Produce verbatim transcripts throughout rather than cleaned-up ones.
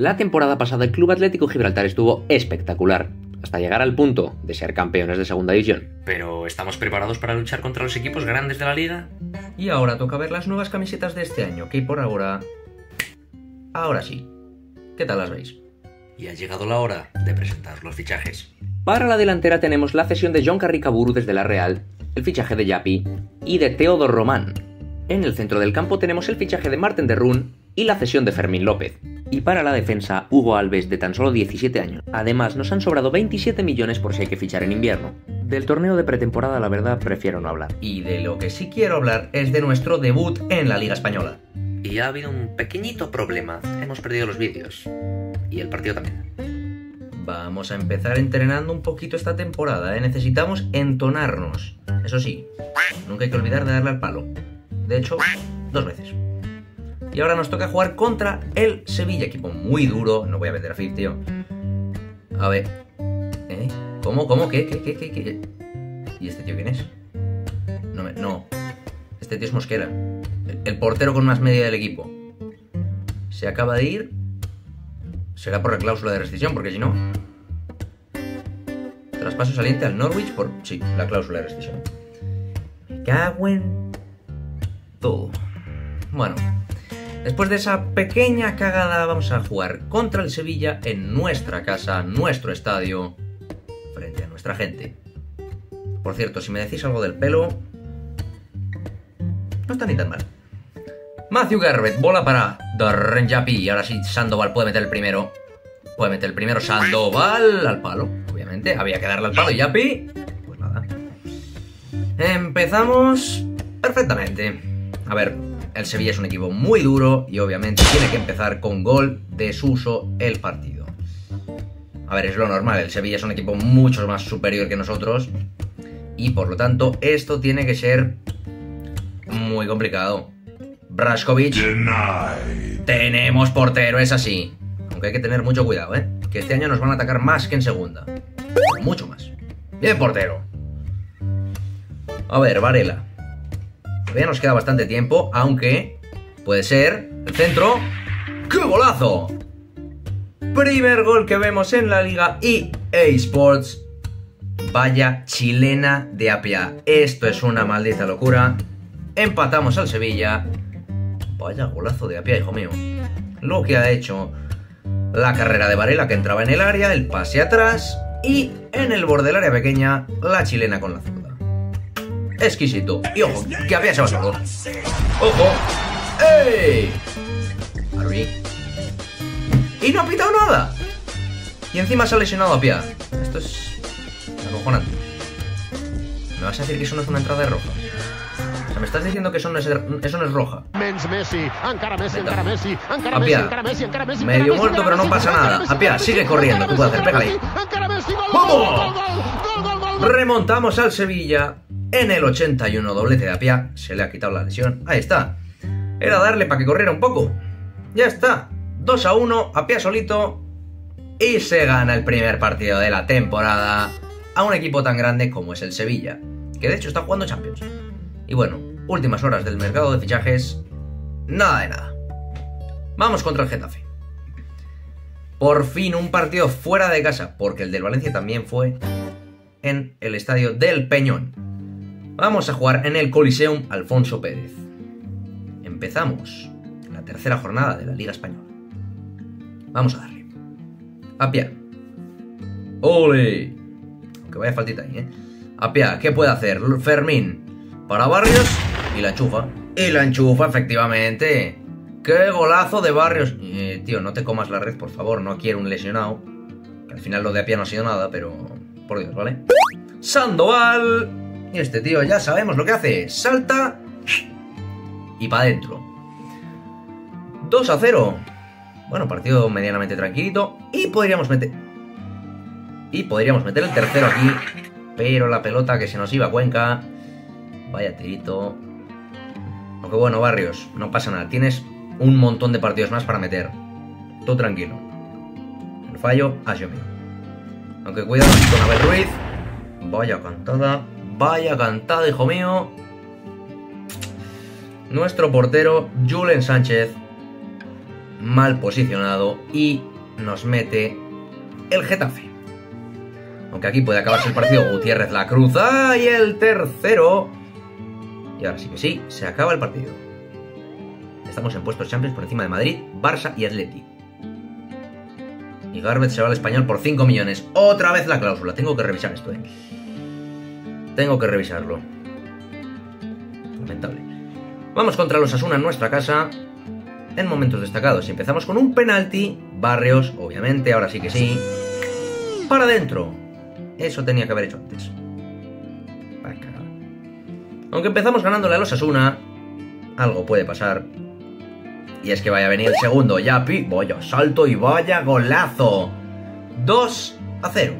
La temporada pasada el Club Atlético Gibraltar estuvo espectacular, hasta llegar al punto de ser campeones de segunda división. ¿Pero estamos preparados para luchar contra los equipos grandes de la liga? Y ahora toca ver las nuevas camisetas de este año, que por ahora... Ahora sí. ¿Qué tal las veis? Y ha llegado la hora de presentar los fichajes. Para la delantera tenemos la cesión de John Carricaburu desde la Real, el fichaje de Yappi y de Teodor Román. En el centro del campo tenemos el fichaje de Marten de Roon y la cesión de Fermín López. Y para la defensa, Hugo Alves, de tan solo diecisiete años. Además, nos han sobrado veintisiete millones por si hay que fichar en invierno. Del torneo de pretemporada, la verdad, prefiero no hablar. Y de lo que sí quiero hablar es de nuestro debut en la Liga Española. Y ha habido un pequeñito problema. Hemos perdido los vídeos. Y el partido también. Vamos a empezar entrenando un poquito esta temporada, ¿eh? Necesitamos entonarnos. Eso sí, nunca hay que olvidar de darle al palo. De hecho, dos veces. Y ahora nos toca jugar contra el Sevilla, equipo muy duro. No voy a meter a Fif, tío. A ver. ¿Eh? ¿Cómo? ¿Cómo? ¿Qué? ¿Qué? ¿Qué? ¿Qué? ¿Qué? ¿Y este tío quién es? No, me... no. Este tío es Mosquera. El portero con más media del equipo. Se acaba de ir. Será por la cláusula de rescisión, porque si no... Traspaso saliente al Norwich por... Sí, la cláusula de rescisión. Me cago en... todo. Bueno... Después de esa pequeña cagada vamos a jugar contra el Sevilla en nuestra casa, nuestro estadio, frente a nuestra gente. Por cierto, si me decís algo del pelo, no está ni tan mal. Matthew Garrett, bola para Darren Yapi. Ahora sí, Sandoval puede meter el primero. Puede meter el primero, Sandoval al palo, obviamente. Había que darle al palo, Yapi. Pues nada. Empezamos perfectamente. A ver... El Sevilla es un equipo muy duro y obviamente tiene que empezar con gol de Suso el partido. A ver, es lo normal, el Sevilla es un equipo mucho más superior que nosotros y por lo tanto esto tiene que ser muy complicado. Braskovich. Denied. Tenemos portero, es así. Aunque hay que tener mucho cuidado, ¿eh? Que este año nos van a atacar más que en segunda. Mucho más. Bien, portero. A ver, Varela. Todavía nos queda bastante tiempo, aunque puede ser el centro. ¡Qué golazo! Primer gol que vemos en la Liga E A Sports. Vaya chilena de Appiah. Esto es una maldita locura. Empatamos al Sevilla. Vaya golazo de Appiah, hijo mío. Lo que ha hecho la carrera de Varela, que entraba en el área, el pase atrás y en el borde del área pequeña, la chilena con la zurda. Exquisito. Y ojo, que Appiah se va solo. ¡Ojo! ¡Ey! ¡Y no ha pitado nada! Y encima se ha lesionado Appiah. Esto es... acojonante. ¿Me vas a decir que eso no es una entrada de roja? O sea, ¿me estás diciendo que eso no es, eso no es roja? Appiah. Medio muerto, pero no pasa nada. Appiah, sigue corriendo. Tú puedes hacer, pégale ahí. ¡Vamos! Remontamos al Sevilla... En el ochenta y uno, doblete de Appiah. Se le ha quitado la lesión. Ahí está. Era darle para que corriera un poco. Ya está. dos a uno. Appiah solito. Y se gana el primer partido de la temporada a un equipo tan grande como es el Sevilla. Que de hecho está jugando Champions. Y bueno, últimas horas del mercado de fichajes. Nada de nada. Vamos contra el Getafe. Por fin un partido fuera de casa. Porque el del Valencia también fue en el estadio del Peñón. Vamos a jugar en el Coliseum Alfonso Pérez. Empezamos la tercera jornada de la Liga Española. Vamos a darle. Appiah. ¡Ole! Aunque vaya faltita ahí, ¿eh? Appiah, ¿qué puede hacer? Fermín. Para Barrios. Y la enchufa. Y la enchufa, efectivamente. ¡Qué golazo de Barrios! Eh, tío, no te comas la red, por favor. No quiero un lesionado. Que al final lo de Appiah no ha sido nada, pero... Por Dios, ¿vale? Sandoval... Y este tío ya sabemos lo que hace. Salta y para adentro. dos a cero. Bueno, partido medianamente tranquilito. Y podríamos meter... Y podríamos meter el tercero aquí. Pero la pelota que se nos iba a Cuenca. Vaya tirito. Aunque bueno, Barrios, no pasa nada. Tienes un montón de partidos más para meter. Tú tranquilo. El fallo ha sido mío. Aunque cuidado con Abel Ruiz. Vaya cantada. Vaya cantada, hijo mío. Nuestro portero, Julen Sánchez. mal posicionado y nos mete el Getafe. Aunque aquí puede acabarse el partido. Gutiérrez-La Cruz. ¡Ah! Y el tercero. Y ahora sí que sí, se acaba el partido. Estamos en puestos Champions por encima de Madrid, Barça y Atleti. Y Garbey se va al Español por cinco millones. Otra vez la cláusula. Tengo que revisar esto, ¿eh? Tengo que revisarlo. Lamentable. Vamos contra los Asuna en nuestra casa. En momentos destacados. Empezamos con un penalti. Barrios, obviamente, ahora sí que sí. Para adentro. Eso tenía que haber hecho antes. Para cagar. Aunque empezamos ganándole a los Asuna, algo puede pasar. Y es que vaya a venir el segundo. Yappi, vaya salto y vaya golazo. dos a cero.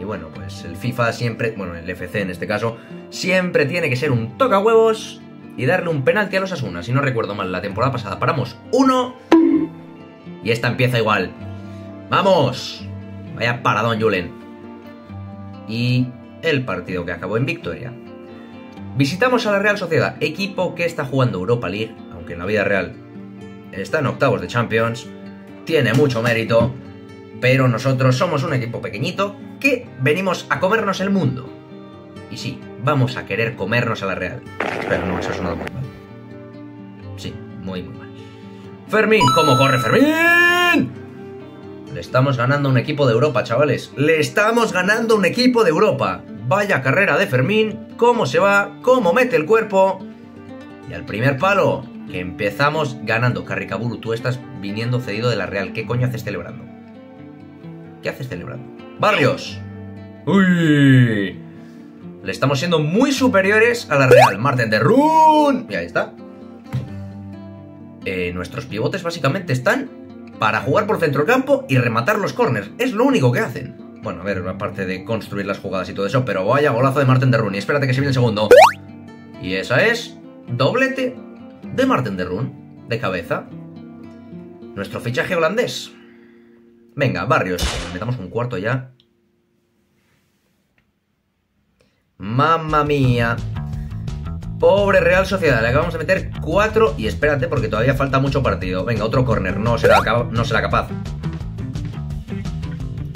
Y bueno, pues el FIFA siempre, bueno, el F C en este caso, siempre tiene que ser un tocahuevos y darle un penalti a los Asuna. Si no recuerdo mal, la temporada pasada paramos uno y esta empieza igual. ¡Vamos! Vaya paradón, Julen. Y el partido que acabó en victoria. Visitamos a la Real Sociedad, equipo que está jugando Europa League, que en la vida real está en octavos de Champions, tiene mucho mérito, pero nosotros somos un equipo pequeñito que venimos a comernos el mundo. Y sí, vamos a querer comernos a la Real. Pero no, eso ha sonado muy mal. Sí, muy muy mal. Fermín, ¿cómo corre Fermín? Le estamos ganando un equipo de Europa, chavales. Le estamos ganando un equipo de Europa. Vaya carrera de Fermín, cómo se va, cómo mete el cuerpo. Y al primer palo, que empezamos ganando. Carricaburu, tú estás viniendo cedido de la Real. ¿Qué coño haces celebrando? ¿Qué haces celebrando? ¡Barrios! ¡Uy! Le estamos siendo muy superiores a la Real. Marten de Roon. Y ahí está. Eh, nuestros pivotes básicamente están para jugar por centrocampo y rematar los corners. Es lo único que hacen. Bueno, a ver, aparte de construir las jugadas y todo eso, pero vaya golazo de Marten de Roon. Y espérate que se viene el segundo. Y esa es... doblete de Marten de Roon, de cabeza. Nuestro fichaje holandés. Venga, Barrios. Metamos un cuarto ya. Mamma mía. Pobre Real Sociedad. Le acabamos de meter cuatro. Y espérate porque todavía falta mucho partido. Venga, otro córner. No será, no será capaz.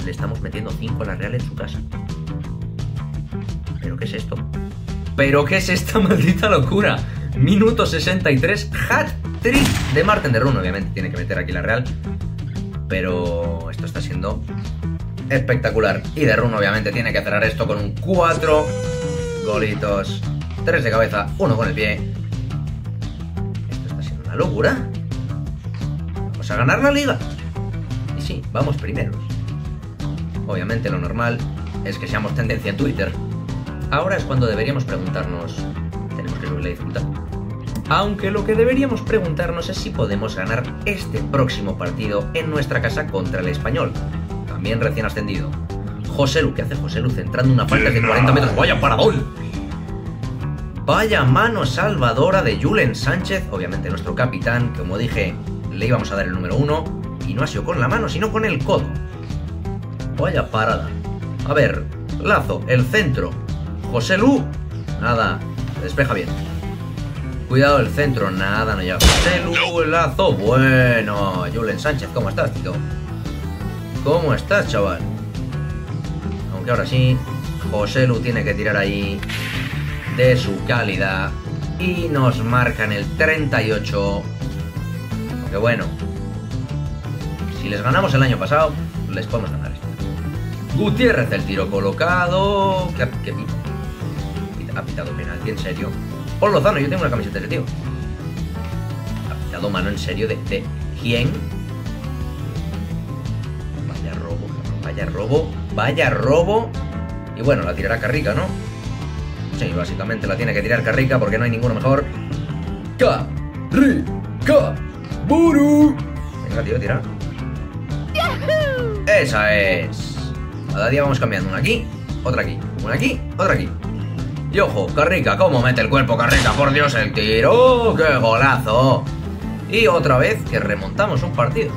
Le estamos metiendo cinco a la Real en su casa. ¿Pero qué es esto? ¿Pero qué es esta maldita locura? Minuto sesenta y tres, hat-trick de Marten de Roon. Obviamente tiene que meter aquí la Real, pero esto está siendo espectacular. Y de Roon obviamente tiene que cerrar esto con un cuatro golitos, tres de cabeza, uno con el pie. Esto está siendo una locura. Vamos a ganar la liga. Y sí, vamos primeros. Obviamente lo normal es que seamos tendencia en Twitter. Ahora es cuando deberíamos preguntarnos... tenemos que subir la dificultad. Aunque lo que deberíamos preguntarnos es si podemos ganar este próximo partido en nuestra casa contra el Español. También recién ascendido. Joselu, ¿qué hace Joselu centrando una falta de cuarenta metros? ¡Vaya paradón! Vaya mano salvadora de Julen Sánchez. Obviamente nuestro capitán, como dije, le íbamos a dar el número uno. Y no ha sido con la mano, sino con el codo. Vaya parada. A ver, Lazo, el centro... Joselu, nada, despeja bien. Cuidado el centro, nada, no llega. Joselu, el Lazo, bueno. Julen Sánchez, ¿cómo estás, Tito? ¿Cómo estás, chaval? Aunque ahora sí, Joselu tiene que tirar ahí de su calidad. Y nos marcan el treinta y ocho. Aunque bueno, si les ganamos el año pasado, les podemos ganar esto. Gutiérrez, el tiro colocado. ¿Qué, qué pita? Ha pitado penalti, en serio. Por Lozano, yo tengo una camiseta de ese tío. Ha pitado mano, en serio, de, de quién. Vaya robo, vaya robo, vaya robo. Y bueno, la tirará Carrica, ¿no? Sí, básicamente la tiene que tirar Carrica porque no hay ninguno mejor. Carricaburu. Venga, tío, tira. Esa es. Cada día vamos cambiando. Una aquí, otra aquí, una aquí, otra aquí. Y ojo, Carrica, cómo mete el cuerpo Carrica, por Dios, el tiro, qué golazo. Y otra vez que remontamos un partido.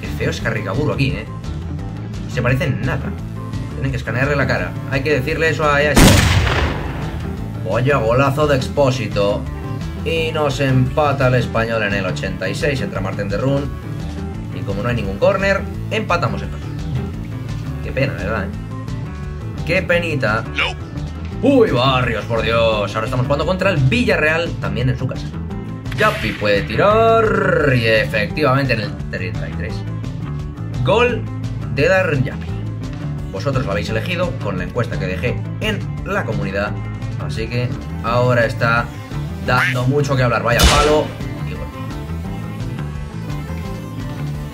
Qué feo es Carricaburu aquí, eh. Se parecen nada. Tienen que escanearle la cara. Hay que decirle eso a Expósito. Vaya golazo de Expósito. y nos empata el Español en el ochenta y seis, entra Marten de Roon y como no hay ningún córner, empatamos el partido. Qué pena, ¿verdad? Eh? Qué penita. Uy, Barrios, por Dios. Ahora estamos jugando contra el Villarreal, también en su casa. Yappi puede tirar y efectivamente en el treinta y tres. Gol de Darren Yapi. Vosotros lo habéis elegido con la encuesta que dejé en la comunidad. Así que ahora está dando mucho que hablar. Vaya palo y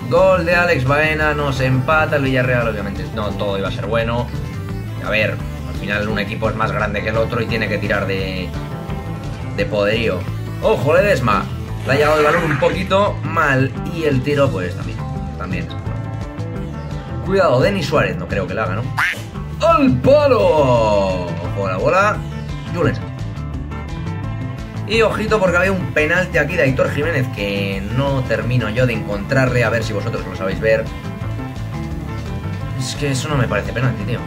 gol. Gol de Alex Baena. Nos empata el Villarreal. Obviamente no todo iba a ser bueno. A ver, al final un equipo es más grande que el otro y tiene que tirar de, de poderío. ¡Ojo, Ledesma! Le ha llegado el balón un poquito mal y el tiro pues también. También. Cuidado, Denis Suárez. No creo que la haga, ¿no? ¡Al palo! Ojo a la bola. Julen Sánchez. Y ojito porque había un penalti aquí de Aitor Jiménez que no termino yo de encontrarle. A ver si vosotros lo sabéis ver. Es que eso no me parece penalti, tío.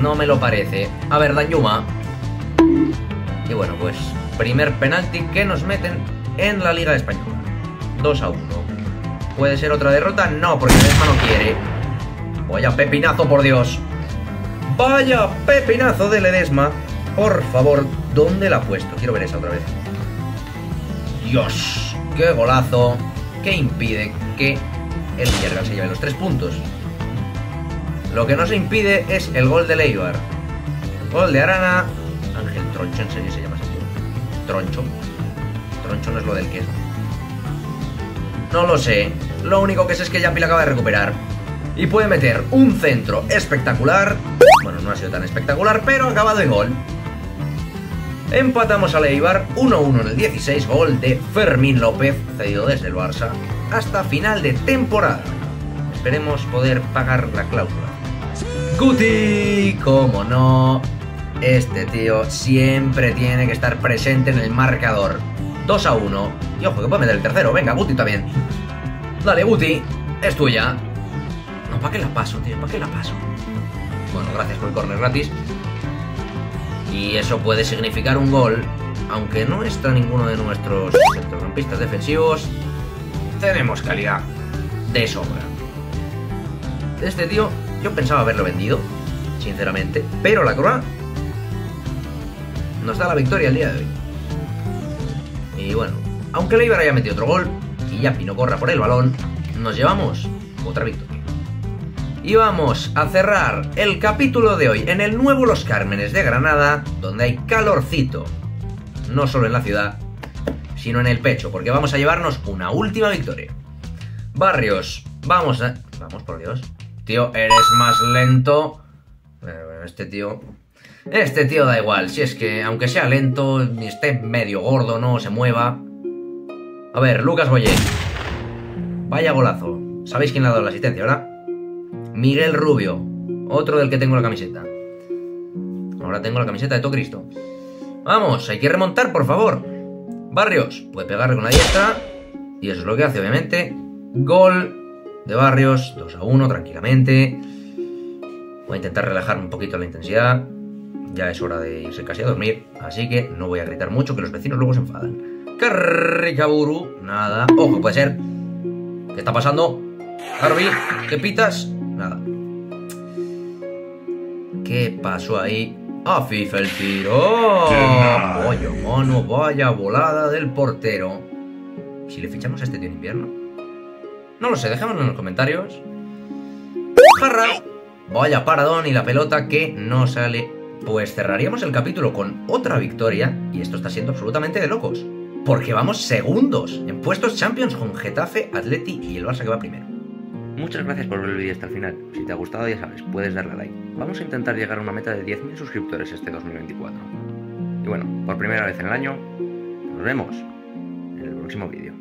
No me lo parece. A ver, Danyuma. Y bueno, pues primer penalti que nos meten en la Liga Española. dos a uno. ¿Puede ser otra derrota? No, porque Ledesma no quiere. Vaya pepinazo, por Dios. Vaya pepinazo de Ledesma. Por favor, ¿dónde la ha puesto? Quiero ver esa otra vez. Dios, qué golazo. Que impide que el Villarreal se lleve los tres puntos. Lo que no se impide es el gol de Leibar. Gol de Arana. Ángel Troncho, en serio se llama así. Troncho. Troncho no es lo del queso. No lo sé. Lo único que sé es que Yappi la acaba de recuperar. Y puede meter un centro espectacular. Bueno, no ha sido tan espectacular, pero ha acabado en gol. Empatamos a Leibar uno uno en el dieciséis, gol de Fermín López, cedido desde el Barça hasta final de temporada. Esperemos poder pagar la cláusula. Guti, como no, este tío siempre tiene que estar presente en el marcador. Dos a uno, y ojo que puede meter el tercero. Venga, Guti también. Dale, Guti, es tuya. No, ¿para qué la paso, tío? ¿Para qué la paso? Bueno, gracias por el córner gratis. Y eso puede significar un gol. Aunque no está ninguno de nuestros centrocampistas defensivos, tenemos calidad de sobra. Este tío, yo pensaba haberlo vendido, sinceramente, pero la corona nos da la victoria el día de hoy. Y bueno, aunque Leibar haya metido otro gol y Yappi no corra por el balón, nos llevamos otra victoria. Y vamos a cerrar el capítulo de hoy en el nuevo Los Cármenes de Granada, donde hay calorcito. No solo en la ciudad, sino en el pecho, porque vamos a llevarnos una última victoria. Barrios, vamos a... Vamos, por Dios. Tío, eres más lento. Bueno, este tío... Este tío da igual, si es que aunque sea lento, ni esté medio gordo, no se mueva. A ver, Lucas Boyé. Vaya golazo. ¿Sabéis quién le ha dado la asistencia, verdad? Miguel Rubio, otro del que tengo la camiseta. Ahora tengo la camiseta de todo Cristo. Vamos, hay que remontar, por favor. Barrios, puede pegarle con la diestra. Y eso es lo que hace, obviamente. Gol de Barrios, dos a uno, tranquilamente. Voy a intentar relajar un poquito la intensidad. Ya es hora de irse casi a dormir. Así que no voy a gritar mucho, que los vecinos luego se enfadan. Carricaburu, nada. Ojo, puede ser. ¿Qué está pasando? Garbey, ¿qué pitas? Nada. ¿Qué pasó ahí? ¡Afifa el tiro! ¡Pollo mono! ¡Vaya volada del portero! ¿Si le fichamos a este tío en invierno? No lo sé, dejémoslo en los comentarios. ¡Jarra! ¡Vaya paradón! Y la pelota que no sale. Pues cerraríamos el capítulo con otra victoria. Y esto está siendo absolutamente de locos, porque vamos segundos en puestos Champions con Getafe, Atleti y el Barça, que va primero. Muchas gracias por ver el vídeo hasta el final. Si te ha gustado, ya sabes, puedes darle a like. Vamos a intentar llegar a una meta de diez mil suscriptores este dos mil veinticuatro. Y bueno, por primera vez en el año, nos vemos en el próximo vídeo.